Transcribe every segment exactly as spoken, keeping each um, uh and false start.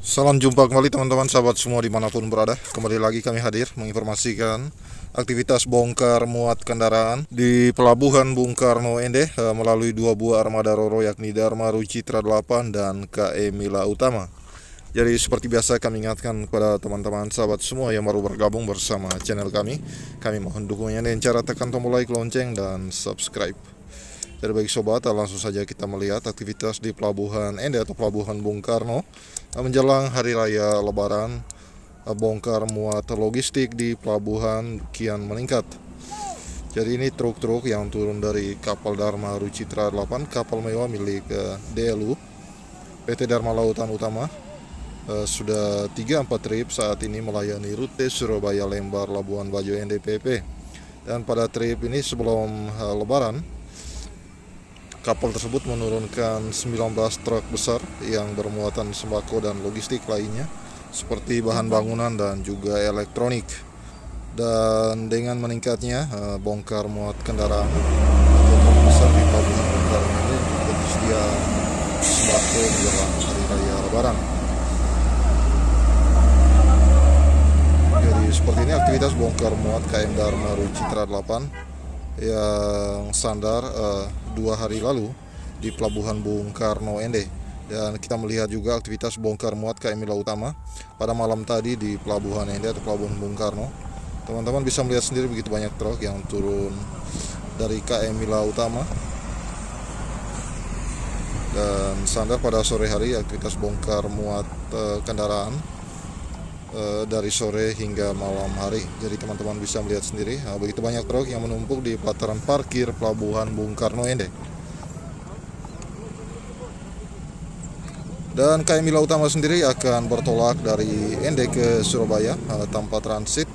Salam jumpa kembali teman-teman sahabat semua dimanapun berada. Kembali lagi kami hadir menginformasikan aktivitas bongkar muat kendaraan di Pelabuhan Bung Karno Ende melalui dua buah armada Roro yakni Dharma Rucitra delapan dan K M Mila Utama. Jadi seperti biasa kami ingatkan kepada teman-teman sahabat semua yang baru bergabung bersama channel kami. Kami mohon dukungannya dengan cara tekan tombol like, lonceng, dan subscribe. Jadi baik sobat, langsung saja kita melihat aktivitas di Pelabuhan Ende atau Pelabuhan Bung Karno menjelang Hari Raya Lebaran. Bongkar muat logistik di pelabuhan kian meningkat. Jadi ini truk-truk yang turun dari kapal Dharma Rucitra delapan, kapal mewah milik D L U P T Dharma Lautan Utama. Uh, sudah tiga sampai empat trip saat ini melayani rute Surabaya, Lembar, Labuan Bajo, N D P P. Dan pada trip ini sebelum uh, lebaran, kapal tersebut menurunkan sembilan belas truk besar yang bermuatan sembako dan logistik lainnya seperti bahan bangunan dan juga elektronik. Dan dengan meningkatnya uh, bongkar muat kendaraan truk besar di pelabuhan Bung Karno ini, tersedia sembako menjelang Hari Raya Lebaran. Seperti ini aktivitas bongkar muat K M Dharma Rucitra delapan yang sandar eh, dua hari lalu di Pelabuhan Bung Karno Ende. Dan kita melihat juga aktivitas bongkar muat K M Mila Utama pada malam tadi di Pelabuhan Ende atau Pelabuhan Bung Karno. Teman-teman bisa melihat sendiri begitu banyak truk yang turun dari K M Mila Utama. Dan sandar pada sore hari aktivitas bongkar muat eh, kendaraan dari sore hingga malam hari. Jadi teman-teman bisa melihat sendiri nah, begitu banyak truk yang menumpuk di pelataran parkir Pelabuhan Bung Karno Ende. Dan K M Mila Utama sendiri akan bertolak dari Ende ke Surabaya uh, tanpa transit,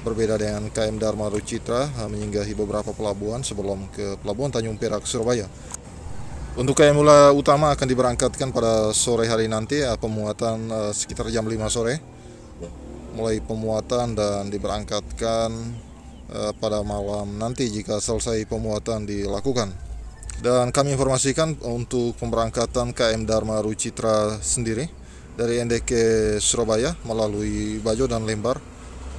berbeda dengan K M Dharma Rucitra uh, menyinggahi beberapa pelabuhan sebelum ke Pelabuhan Tanjung Perak, Surabaya. Untuk K M Mula Utama akan diberangkatkan pada sore hari nanti, uh, pemuatan uh, sekitar jam lima sore mulai pemuatan dan diberangkatkan eh, pada malam nanti jika selesai pemuatan dilakukan. Dan kami informasikan untuk pemberangkatan K M Dharma Rucitra sendiri dari Ende ke Surabaya melalui Bajo dan Lembar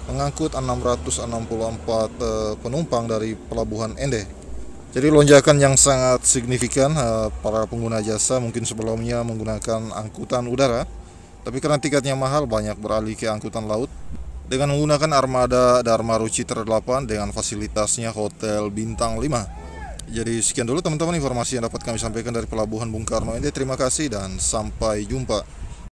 mengangkut enam ratus enam puluh empat eh, penumpang dari Pelabuhan Ende. Jadi lonjakan yang sangat signifikan. Eh, para pengguna jasa mungkin sebelumnya menggunakan angkutan udara, tapi karena tiketnya mahal banyak beralih ke angkutan laut dengan menggunakan armada Dharma Rucitra delapan dengan fasilitasnya hotel bintang lima. Jadi sekian dulu teman-teman informasi yang dapat kami sampaikan dari Pelabuhan Bung Karno Ende. Terima kasih dan sampai jumpa.